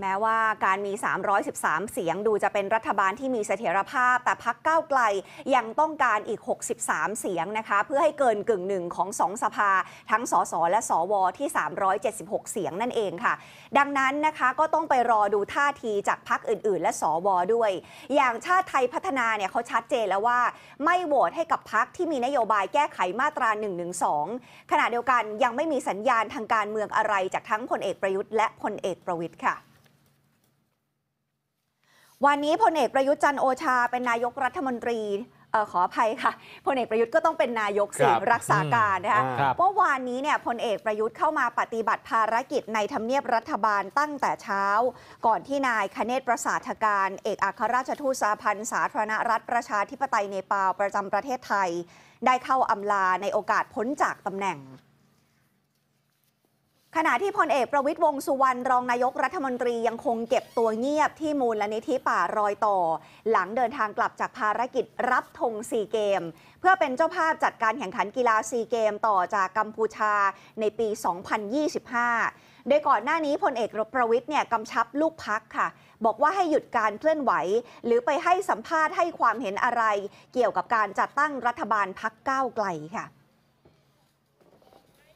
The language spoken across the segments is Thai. แม้ว่าการมี313เสียงดูจะเป็นรัฐบาลที่มีเสถียรภาพแต่พรรคก้าวไกลยังต้องการอีก63เสียงนะคะเพื่อให้เกินกึ่งหนึ่งของ2สภาทั้งสสและสวที่376เสียงนั่นเองค่ะดังนั้นนะคะก็ต้องไปรอดูท่าทีจากพรรคอื่นๆและสวด้วยอย่างชาติไทยพัฒนาเนี่ยเขาชัดเจนแล้วว่าไม่โหวตให้กับพรรคที่มีนโยบายแก้ไขมาตรา112ขณะเดียวกันยังไม่มีสัญญาณทางการเมืองอะไรจากทั้งพลเอกประยุทธ์และพลเอกประวิตรค่ะวันนี้พลเอกประยุทธ์จันทร์โอชาเป็นนายกรัฐมนตรีขออภัยค่ะพลเอกประยุทธ์ก็ต้องเป็นนายกสิรักษาการนะคะเมื่อวานนี้เนี่ยพลเอกประยุทธ์เข้ามาปฏิบัติภารกิจในทำเนียบรัฐบาลตั้งแต่เช้าก่อนที่นายคเนศประสาทการเอกอัครราชทูตสหพันธ์สาธารณรัฐประชาธิปไตยเนปาลประจำประเทศไทยได้เข้าอำลาในโอกาสพ้นจากตำแหน่งขณะที่พลเอกประวิตรวงษ์สุวรรณรองนายกรัฐมนตรียังคงเก็บตัวเงียบที่มูลนิธิป่ารอยต่อหลังเดินทางกลับจากภารกิจรับธงซีเกมเพื่อเป็นเจ้าภาพจัดการแข่งขันกีฬาซีเกมต่อจากกัมพูชาในปี 2025 โดยก่อนหน้านี้พลเอกประวิตรเนี่ยกำชับลูกพักค่ะบอกว่าให้หยุดการเคลื่อนไหวหรือไปให้สัมภาษณ์ให้ความเห็นอะไรเกี่ยวกับการจัดตั้งรัฐบาลพรรคก้าวไกลค่ะ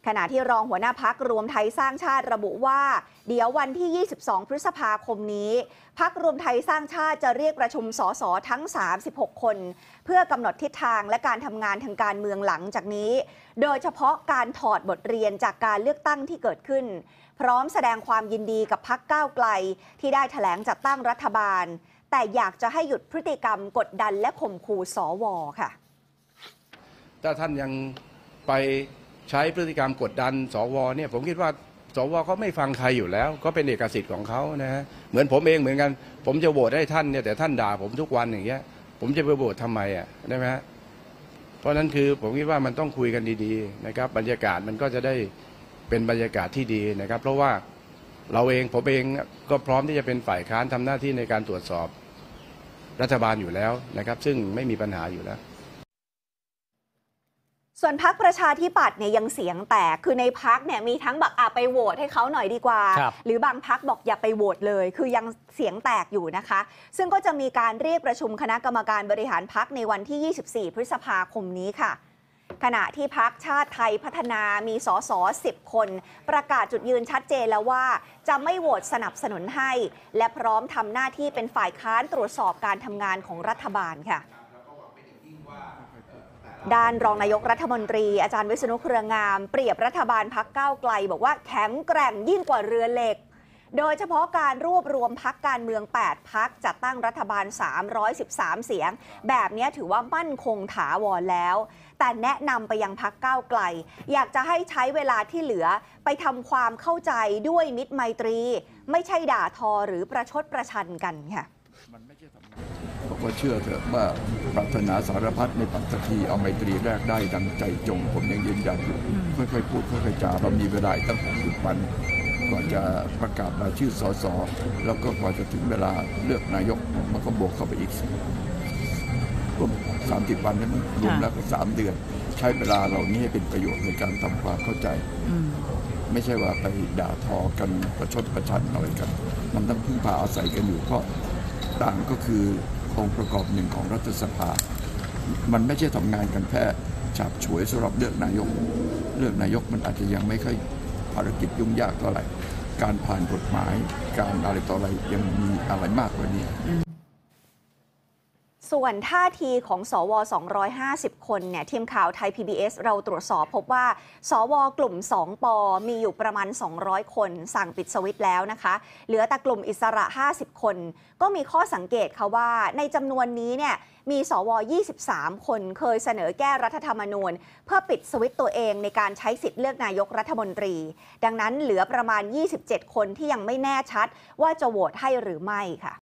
ขณะที่รองหัวหน้าพรรครวมไทยสร้างชาติระบุว่าเดี๋ยววันที่22พฤษภาคมนี้พรรครวมไทยสร้างชาติจะเรียกประชุมสสทั้ง36คนเพื่อกำหนดทิศทางและการทำงานทางการเมืองหลังจากนี้โดยเฉพาะการถอดบทเรียนจากการเลือกตั้งที่เกิดขึ้นพร้อมแสดงความยินดีกับพรรคก้าวไกลที่ได้แถลงจัดตั้งรัฐบาลแต่อยากจะให้หยุดพฤติกรรมกดดันและข่มขู่สว.ค่ะถ้าท่านยังไปใช้พฤติกรรมกดดันสวเนี่ยผมคิดว่าสวเขาไม่ฟังใครอยู่แล้วก็เป็นเอกสิทธิ์ของเขานะฮะเหมือนผมเองเหมือนกันผมจะโหวตให้ท่านเนี่ยแต่ท่านด่าผมทุกวันอย่างเงี้ยผมจะไปโหวตทำไมอ่ะได้ไหมฮะเพราะนั้นคือผมคิดว่ามันต้องคุยกันดีๆนะครับบรรยากาศมันก็จะได้เป็นบรรยากาศที่ดีนะครับเพราะว่าเราเองผมเองก็พร้อมที่จะเป็นฝ่ายค้านทำหน้าที่ในการตรวจสอบรัฐบาลอยู่แล้วนะครับซึ่งไม่มีปัญหาอยู่แล้วส่วนพรรคประชาธิปัตย์เนี่ยยังเสียงแตกคือในพรรคเนี่ยมีทั้งแบบไปโหวตให้เขาหน่อยดีกว่าหรือบางพรรคบอกอย่าไปโหวตเลยคือยังเสียงแตกอยู่นะคะซึ่งก็จะมีการเรียกประชุมคณะกรรมการบริหารพรรคในวันที่24พฤษภาคมนี้ค่ะขณะที่พรรคชาติไทยพัฒนามีสส10คนประกาศจุดยืนชัดเจนแล้วว่าจะไม่โหวตสนับสนุนให้และพร้อมทำหน้าที่เป็นฝ่ายค้านตรวจสอบการทำงานของรัฐบาลค่ะด้านรองนายกรัฐมนตรีอาจารย์วิษณุเครืองามเปรียบรัฐบาลพรรคก้าวไกลบอกว่าแข็งแกร่งยิ่งกว่าเรือเหล็กโดยเฉพาะการรวบรวมพรรคการเมือง8พรรคจัดตั้งรัฐบาล313เสียงแบบนี้ถือว่ามั่นคงถาวรแล้วแต่แนะนำไปยังพรรคก้าวไกลอยากจะให้ใช้เวลาที่เหลือไปทำความเข้าใจด้วยมิตรไมตรีไม่ใช่ด่าทอหรือประชดประชันกันค่ะผมก็เชื่อเถอะว่าปรารถนาสารพัดในปัจจุบันเอาไมตรีแรกได้ดังใจจงผมยังยืนยันอยู่ค่อยๆพูดค่อยๆจาเรามีเวลาตั้ง60วันก่อนจะประกาศรายชื่อสสแล้วก็กว่าจะถึงเวลาเลือกนายกมันก็บวกเข้าไปอีก30วันนั้นรวมแล้วก็3เดือนใช้เวลาเหล่านี้ให้เป็นประโยชน์ในการทำความเข้าใจไม่ใช่ว่าไปด่าทอกันประชดประชันอะไรกันมันต้องพึ่งพาอาศัยกันอยู่เพราะต่างก็คือองค์ประกอบหนึ่งของรัฐสภามันไม่ใช่ทำงานกันแค่ฉับฉวยสำหรับเลือกนายกมันอาจจะยังไม่ค่อยภารกิจยุ่งยากเท่าไหร่การผ่านกฎหมายการอะไรต่ออะไรยังมีอะไรมากกว่านี้ส่วนท่าทีของสว250คนเนี่ยทีมข่าวไทย PBS เราตรวจสอบพบว่าสวกลุ่ม2ปมีอยู่ประมาณ200คนสั่งปิดสวิตช์แล้วนะคะเหลือแต่กลุ่มอิสระ50คนก็มีข้อสังเกตค่ะว่าในจำนวนนี้เนี่ยมีสว23คนเคยเสนอแก้รัฐธรรมนูญเพื่อปิดสวิตช์ตัวเองในการใช้สิทธิ์เลือกนายกรัฐมนตรีดังนั้นเหลือประมาณ27คนที่ยังไม่แน่ชัดว่าจะโหวตให้หรือไม่ค่ะ